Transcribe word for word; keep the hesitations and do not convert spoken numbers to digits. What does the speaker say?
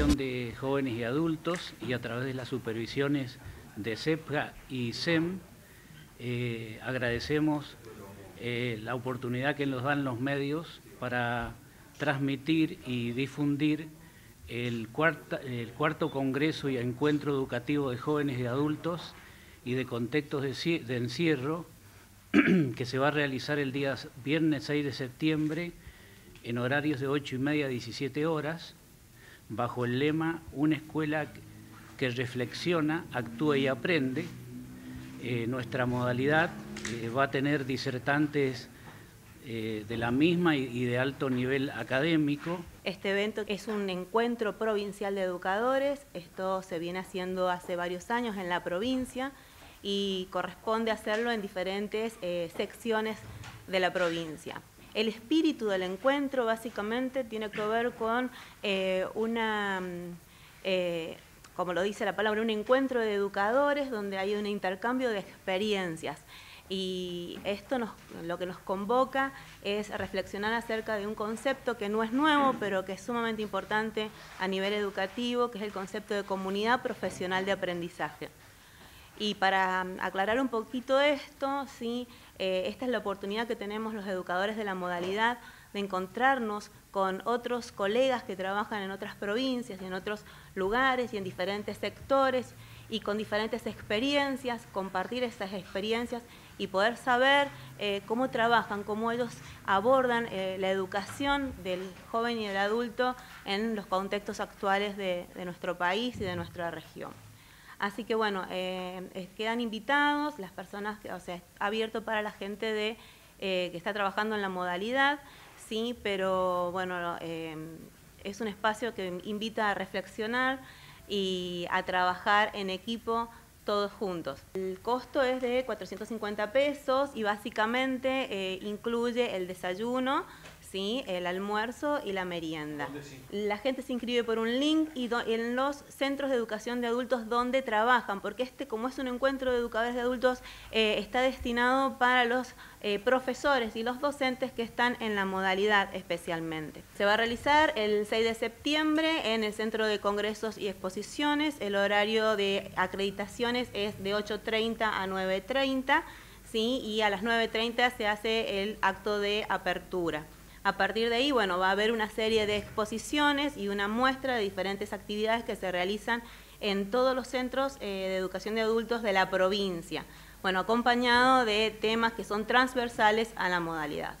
Educación de Jóvenes y Adultos y a través de las supervisiones de CEPGA y C E M, eh, agradecemos eh, la oportunidad que nos dan los medios para transmitir y difundir el, cuarta, el cuarto Congreso y Encuentro Educativo de Jóvenes y Adultos y de Contextos de, de Encierro, que se va a realizar el día viernes seis de septiembre en horarios de ocho y media a diecisiete horas, bajo el lema "Una escuela que reflexiona, actúa y aprende". Eh, nuestra modalidad eh, va a tener disertantes eh, de la misma y, y de alto nivel académico. Este evento es un encuentro provincial de educadores. Esto se viene haciendo hace varios años en la provincia y corresponde hacerlo en diferentes eh, secciones de la provincia. El espíritu del encuentro básicamente tiene que ver con eh, una, eh, como lo dice la palabra, un encuentro de educadores donde hay un intercambio de experiencias. Y esto nos, lo que nos convoca es reflexionar acerca de un concepto que no es nuevo, pero que es sumamente importante a nivel educativo, que es el concepto de comunidad profesional de aprendizaje. Y para aclarar un poquito esto, ¿sí? eh, esta es la oportunidad que tenemos los educadores de la modalidad de encontrarnos con otros colegas que trabajan en otras provincias, en otros lugares y en diferentes sectores y con diferentes experiencias, compartir esas experiencias y poder saber eh, cómo trabajan, cómo ellos abordan eh, la educación del joven y del adulto en los contextos actuales de, de nuestro país y de nuestra región. Así que bueno, eh, quedan invitados las personas, que, o sea, está abierto para la gente de, eh, que está trabajando en la modalidad, sí, pero bueno, eh, es un espacio que invita a reflexionar y a trabajar en equipo todos juntos. El costo es de cuatrocientos cincuenta pesos y básicamente eh, incluye el desayuno, sí, el almuerzo y la merienda. La gente se inscribe por un link y do, en los centros de educación de adultos donde trabajan, porque este, como es un encuentro de educadores de adultos, eh, está destinado para los eh, profesores y los docentes que están en la modalidad especialmente. Se va a realizar el seis de septiembre en el Centro de Congresos y Exposiciones. El horario de acreditaciones es de ocho treinta a nueve treinta, ¿sí? Y a las nueve treinta se hace el acto de apertura. A partir de ahí, bueno, va a haber una serie de exposiciones y una muestra de diferentes actividades que se realizan en todos los centros eh, de educación de adultos de la provincia, bueno, acompañado de temas que son transversales a la modalidad.